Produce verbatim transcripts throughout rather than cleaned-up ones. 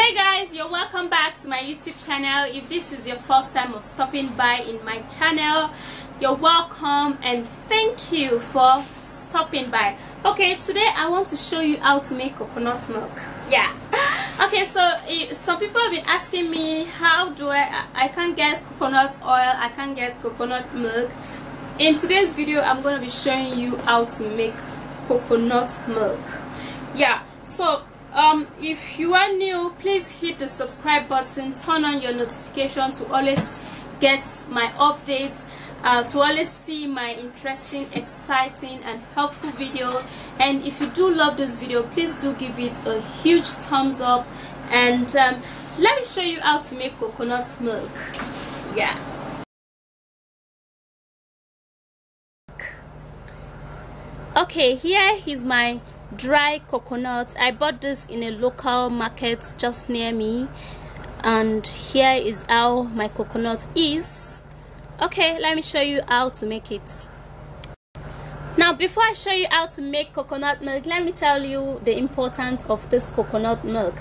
Hey guys, you're welcome back to my YouTube channel. If this is your first time of stopping by in my channel, you're welcome and thank you for stopping by. Okay, today I want to show you how to make coconut milk. Yeah. Okay, so if, some people have been asking me how do I, I can't get coconut oil, I can't get coconut milk. In today's video, I'm going to be showing you how to make coconut milk. Yeah, so um if you are new, please hit the subscribe button, turn on your notification to always get my updates, uh, to always see my interesting, exciting and helpful video. And if you do love this video, please do give it a huge thumbs up. And um, let me show you how to make coconut milk. Yeah, okay, here is my dry coconuts. I bought this in a local market just near me, and here is how my coconut is. Okay, let me show you how to make it. Now, before I show you how to make coconut milk, let me tell you the importance of this coconut milk.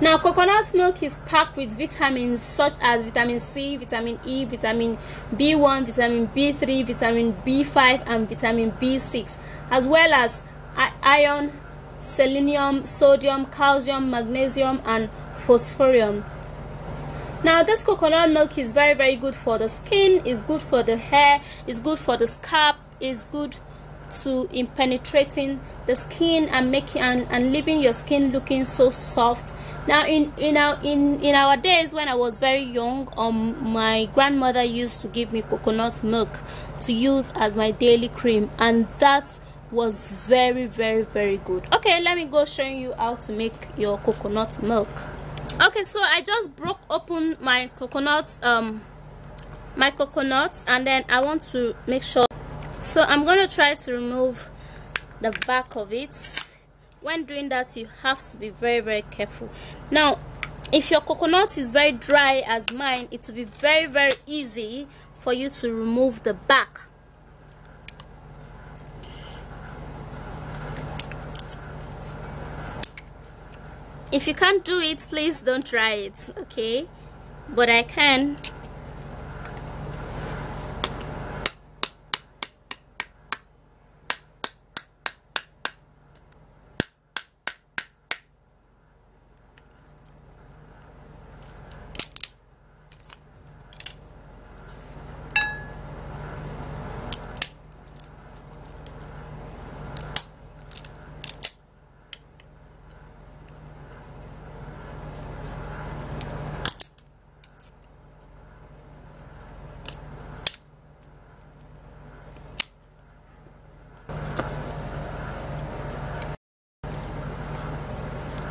Now, coconut milk is packed with vitamins such as vitamin C, vitamin E, vitamin B one, vitamin B three, vitamin B five and vitamin B six, as well as iron, selenium, sodium, calcium, magnesium and phosphorium. Now, this coconut milk is very very good for the skin, it's good for the hair, it's good for the scalp, it's good to in penetrating the skin and making and, and leaving your skin looking so soft. Now in in our in in our days when I was very young, um my grandmother used to give me coconut milk to use as my daily cream, and that's was very very very good. Okay, let me go showing you how to make your coconut milk. Okay, so I just broke open my coconut um my coconuts, and then I want to make sure, so I'm gonna try to remove the back of it. When doing that, you have to be very very careful. Now, if your coconut is very dry as mine, it will be very very easy for you to remove the back. If you can't do it, please don't try it, okay? But I can.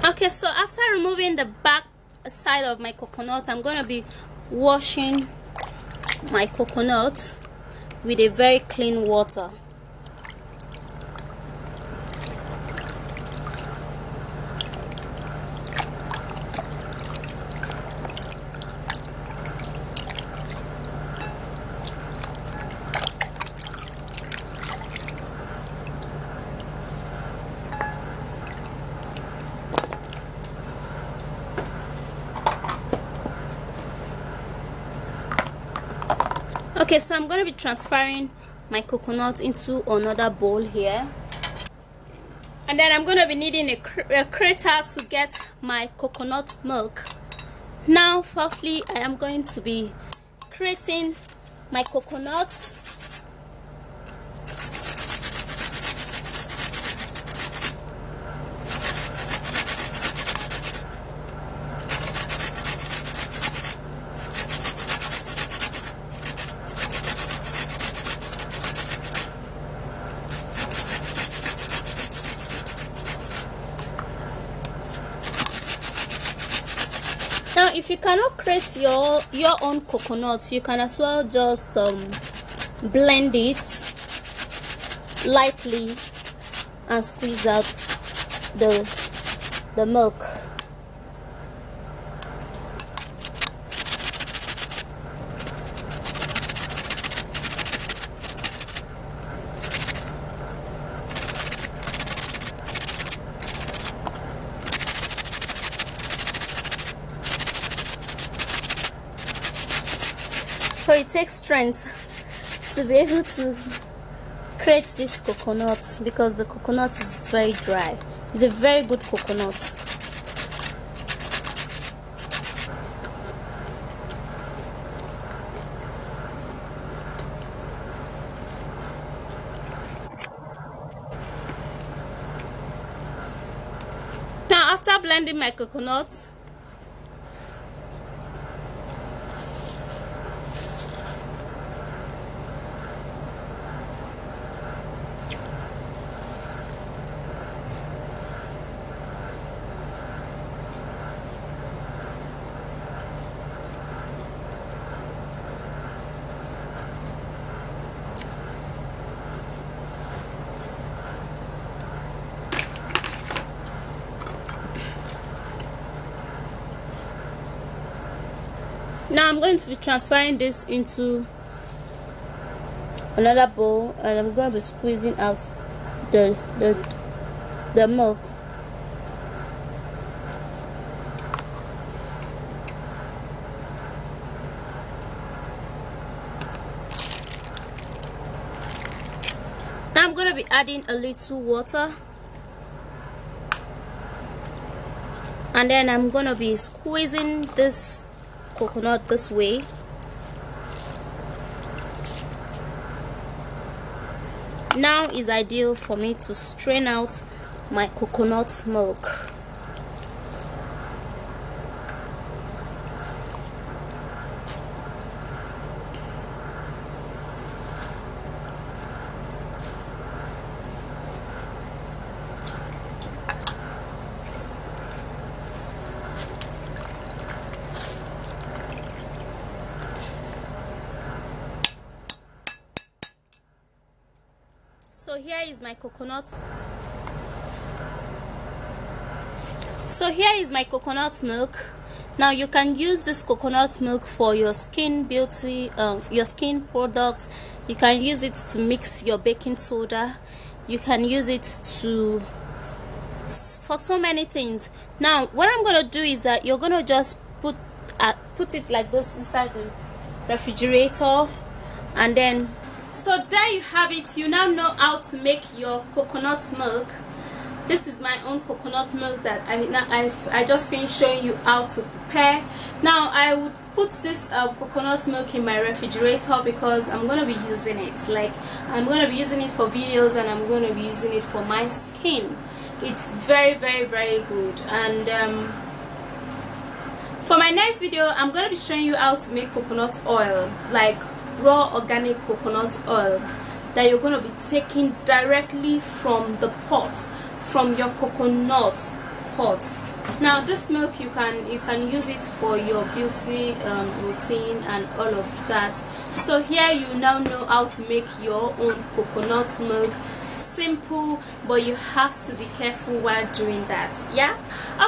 Okay, so after removing the back side of my coconut, I'm going to be washing my coconut with a very clean water. Okay, so I'm going to be transferring my coconut into another bowl here, and then I'm going to be needing a, cr a crater to get my coconut milk. Now, firstly, I am going to be crating my coconuts. Now, if you cannot create your your own coconuts, you can as well just um, blend it lightly and squeeze out the the milk. So it takes strength to be able to create this coconut, because the coconut is very dry. It's a very good coconut. Now, after blending my coconuts, Now I'm going to be transferring this into another bowl, and I'm going to be squeezing out the the, the milk. Now I'm going to be adding a little water, and then I'm going to be squeezing this coconut this way. Now is ideal for me to strain out my coconut milk. So here is my coconut. So here is my coconut milk. Now you can use this coconut milk for your skin beauty, um, your skin product. You can use it to mix your baking soda. You can use it to for so many things. Now what I'm gonna do is that you're gonna just put uh, put it like this inside the refrigerator, and then. So there you have it. You now know how to make your coconut milk. This is my own coconut milk that I I, I just finished showing you how to prepare. Now I would put this uh, coconut milk in my refrigerator, because I'm going to be using it. Like, I'm going to be using it for videos, and I'm going to be using it for my skin. It's very very very good. And um, for my next video, I'm going to be showing you how to make coconut oil, like raw organic coconut oil that you're going to be taking directly from the pot, from your coconut pot. Now this milk, you can you can use it for your beauty um, routine and all of that. So here you now know how to make your own coconut milk. Simple, but you have to be careful while doing that. Yeah,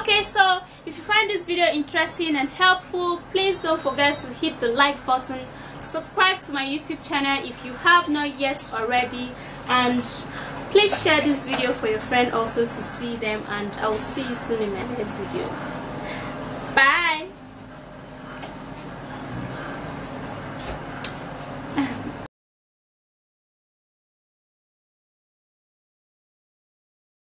okay. So if you find this video interesting and helpful, please don't forget to hit the like button. Subscribe to my YouTube channel if you have not yet already, and please share this video for your friend also to see them, and I will see you soon in my next video.